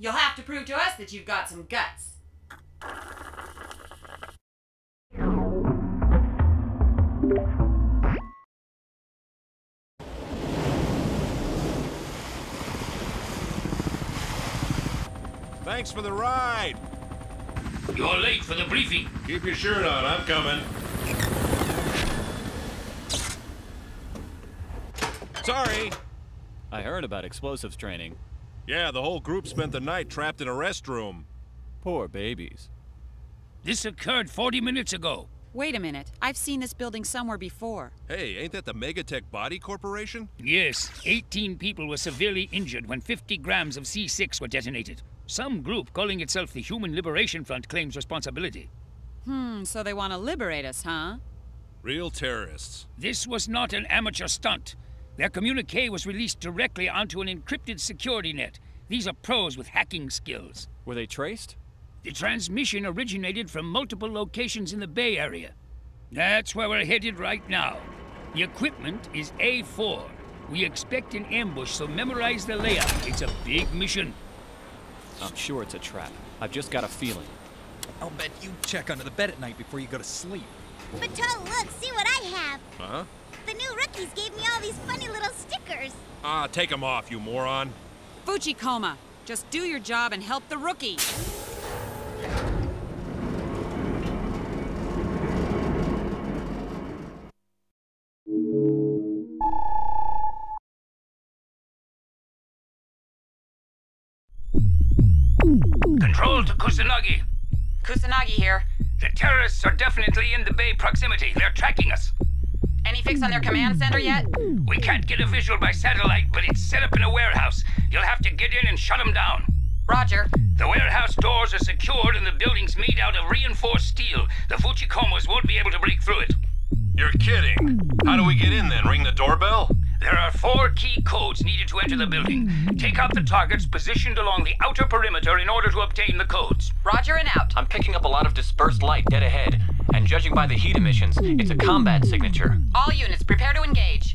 You'll have to prove to us that you've got some guts. Thanks for the ride. You're late for the briefing. Keep your shirt on, I'm coming. Sorry. I heard about explosives training. Yeah, the whole group spent the night trapped in a restroom. Poor babies. This occurred 40 minutes ago. Wait a minute. I've seen this building somewhere before. Hey, ain't that the Megatech Body Corporation? Yes. 18 people were severely injured when 50 grams of C6 were detonated. Some group calling itself the Human Liberation Front claims responsibility. So they want to liberate us, huh? Real terrorists. This was not an amateur stunt. Their communique was released directly onto an encrypted security net. These are pros with hacking skills. Were they traced? The transmission originated from multiple locations in the Bay Area. That's where we're headed right now. The equipment is A4. We expect an ambush, so memorize the layout. It's a big mission. I'm sure it's a trap. I've just got a feeling. I'll bet you check under the bed at night before you go to sleep. Bateau, look, see what I have. Huh? The new rookies gave me all these funny little stickers. Ah, take them off, you moron. Fuchikoma, just do your job and help the rookie. Control to Kusanagi. Kusanagi here. The terrorists are definitely in the bay proximity. They're tracking us. Any fix on their command center yet? We can't get a visual by satellite, but it's set up in a warehouse. You'll have to get in and shut them down. Roger. The warehouse doors are secured and the building's made out of reinforced steel. The Fuchikomas won't be able to break through it. You're kidding. How do we get in then? Ring the doorbell? There are 4 key codes needed to enter the building. Take out the targets positioned along the outer perimeter in order to obtain the codes. Roger and out. I'm picking up a lot of dispersed light dead ahead. And judging by the heat emissions, it's a combat signature. All units, prepare to engage.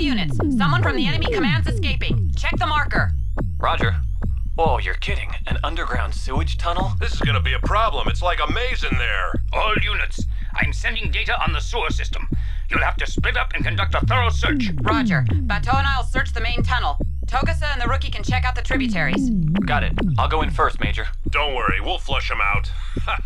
Units. Someone from the enemy command's escaping. Check the marker. Roger. Whoa, you're kidding. An underground sewage tunnel? This is gonna be a problem. It's like a maze in there. All units, I'm sending data on the sewer system. You'll have to split up and conduct a thorough search. Roger. Bateau and I'll search the main tunnel. Togasa and the rookie can check out the tributaries. Got it. I'll go in first, Major. Don't worry, we'll flush them out. Ha!